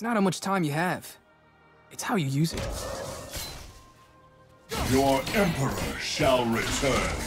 It's not how much time you have. It's how you use it. Your Emperor shall return.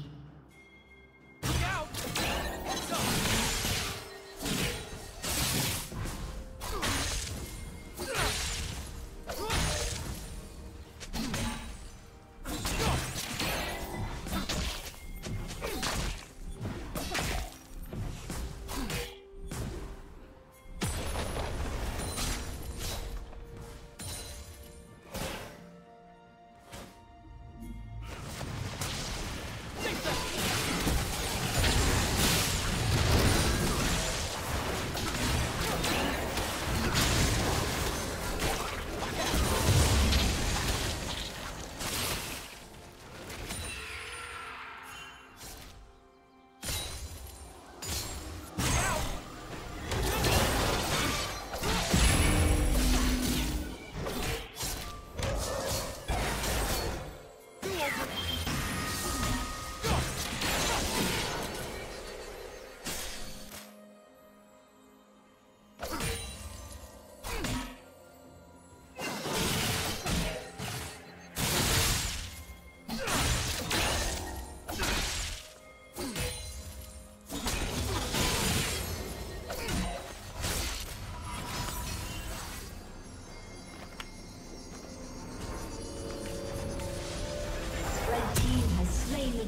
Look out! Heads up! Take that! the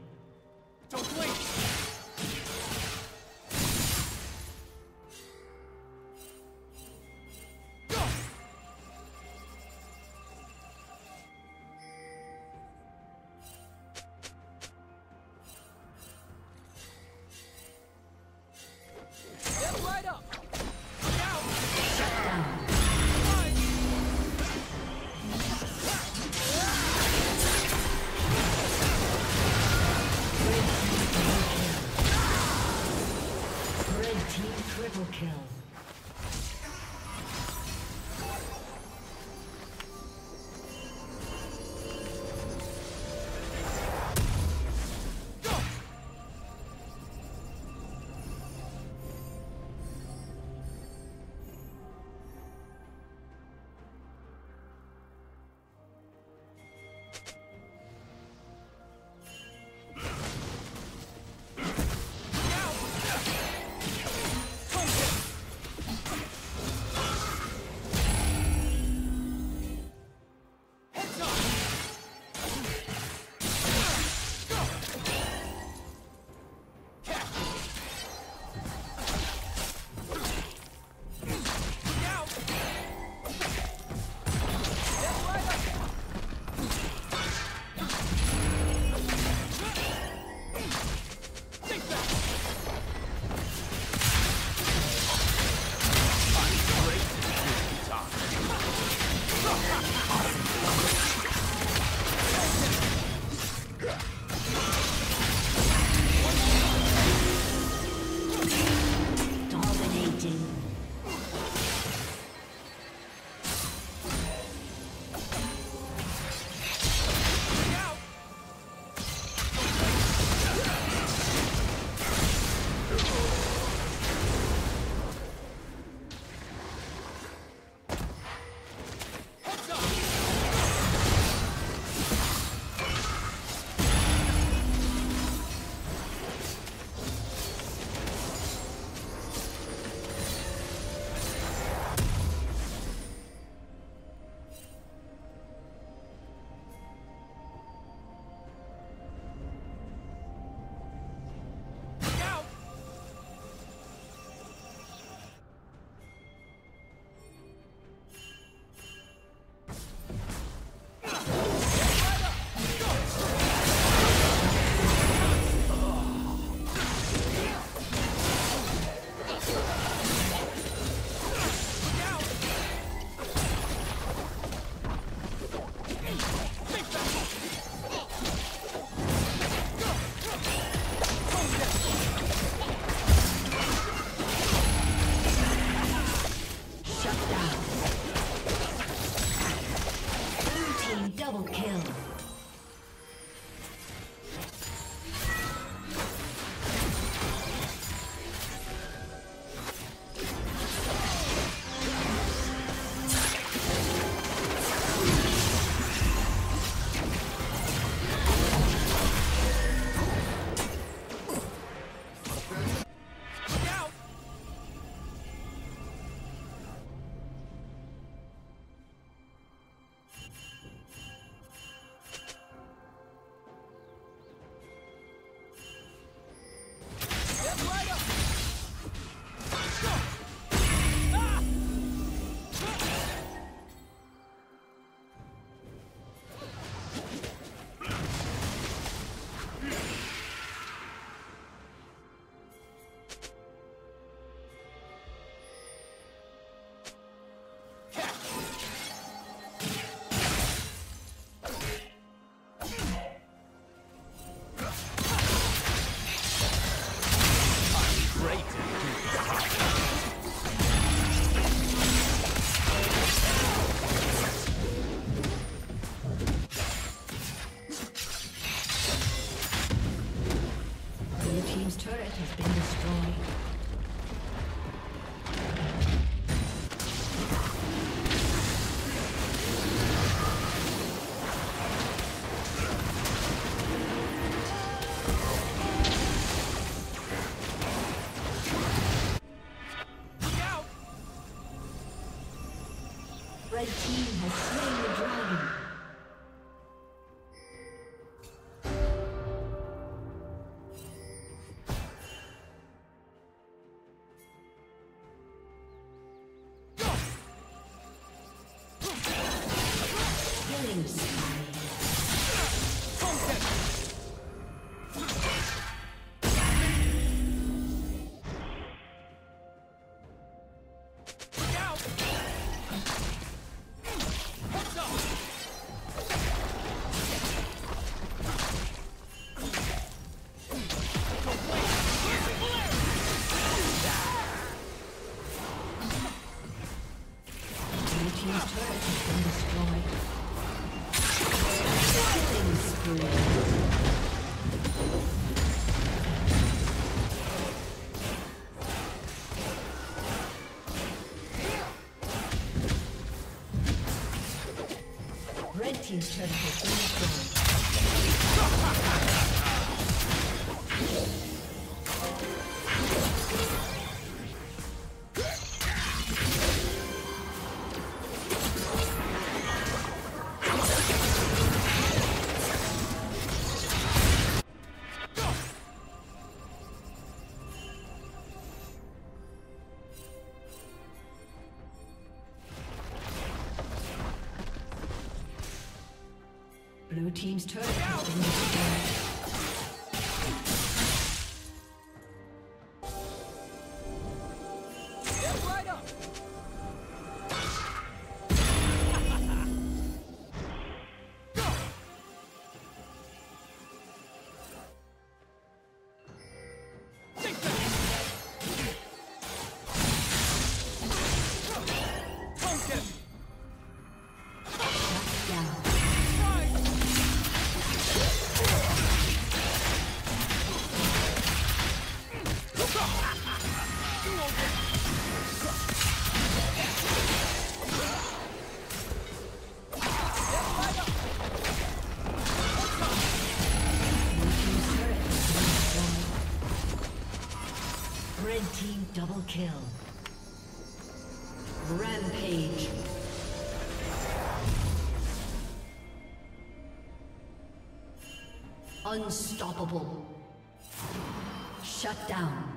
Don't wait! Blue team's turret has been destroyed. Red team has slain the dragon. He's trying to get things going. Blue team's turret has been destroyed. Double kill. Rampage. Unstoppable. Shut down.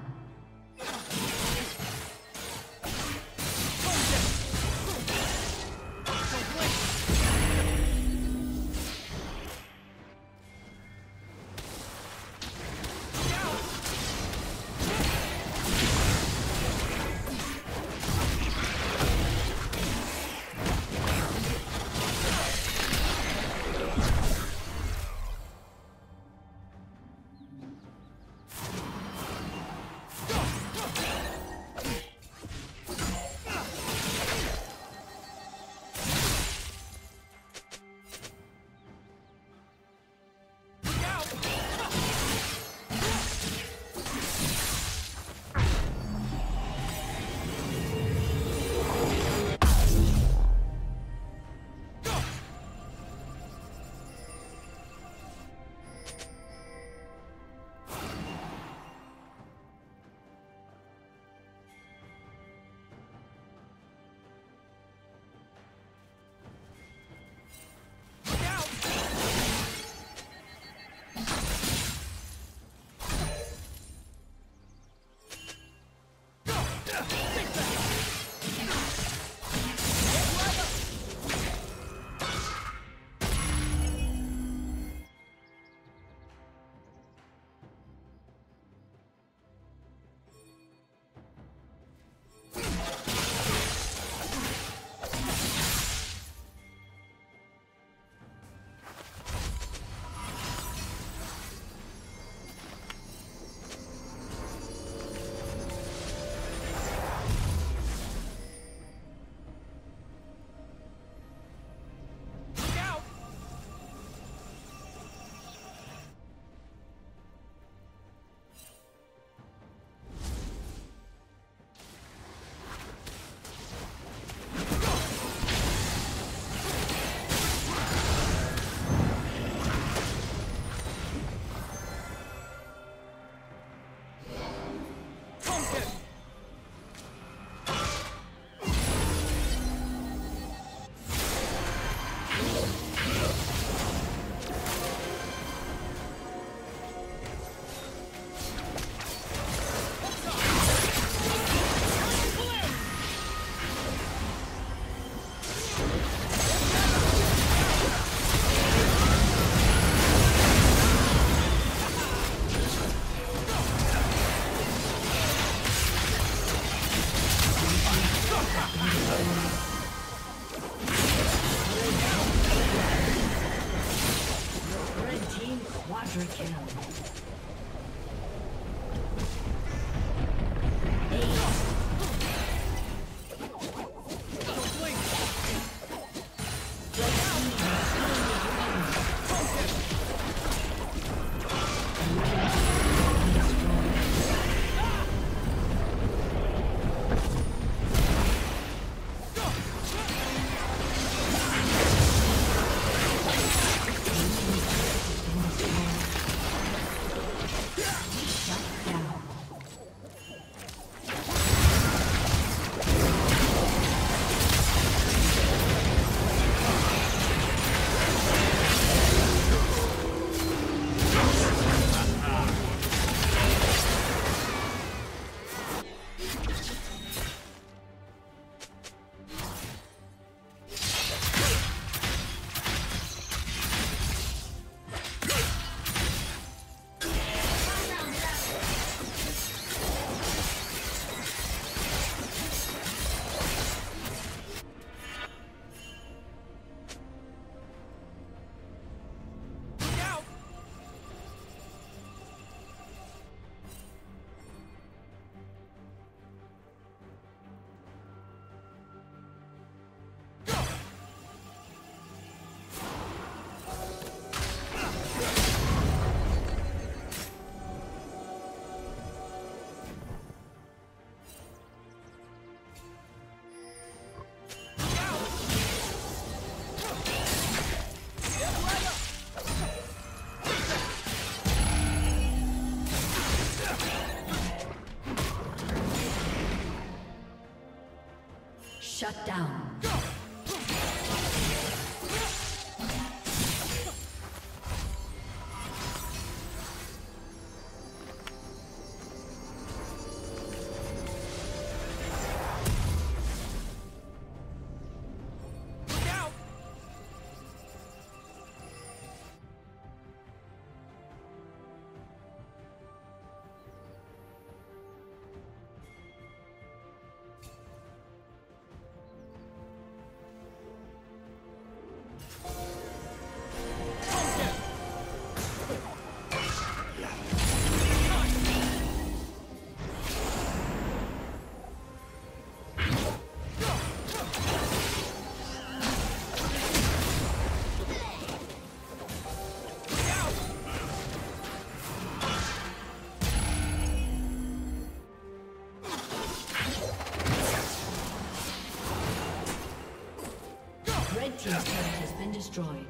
Shut down. This turret has been destroyed.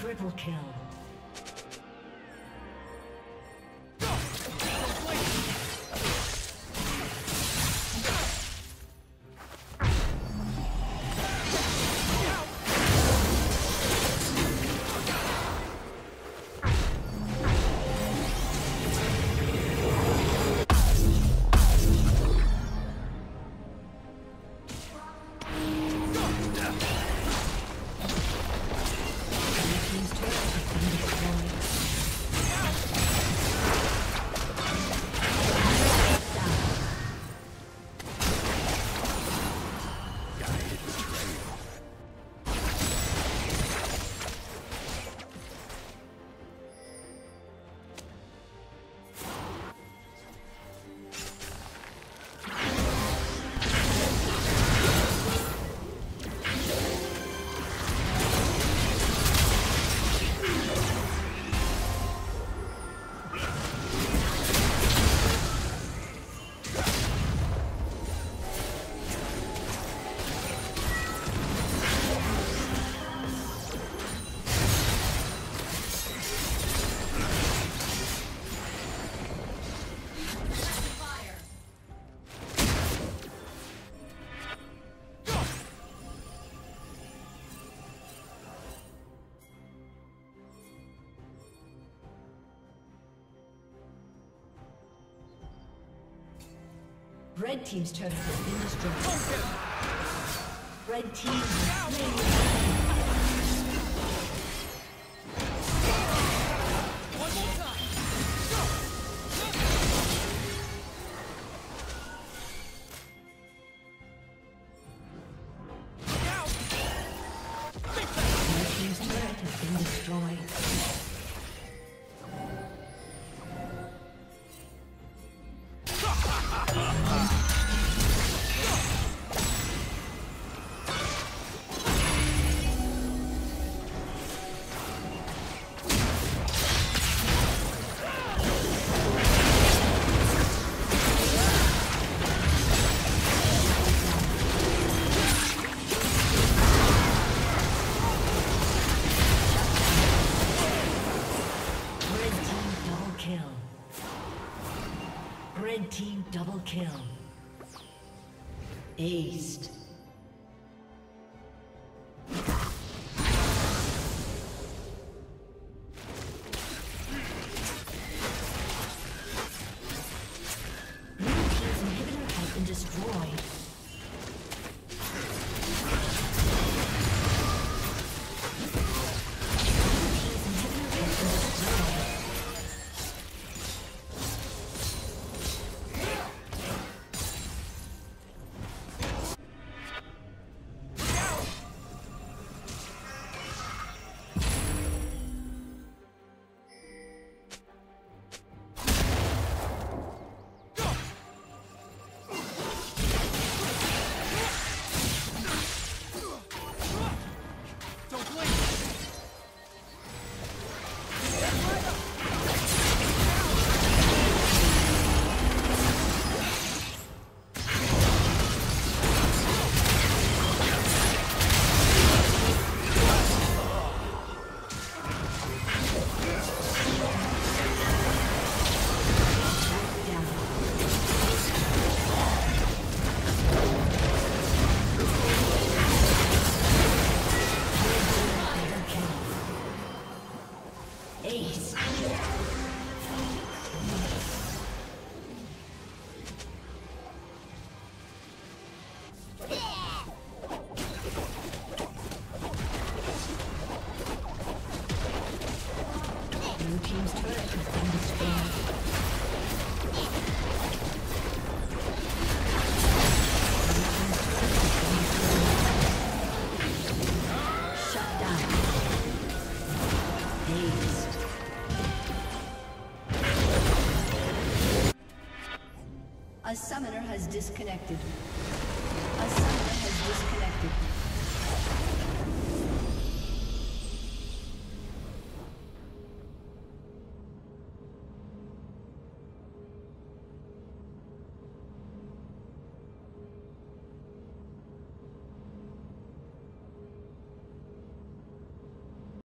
Triple kill. Please do it. Red team's turret has been destroyed. Red team slain. Red team double kill. Aced. A summoner has disconnected.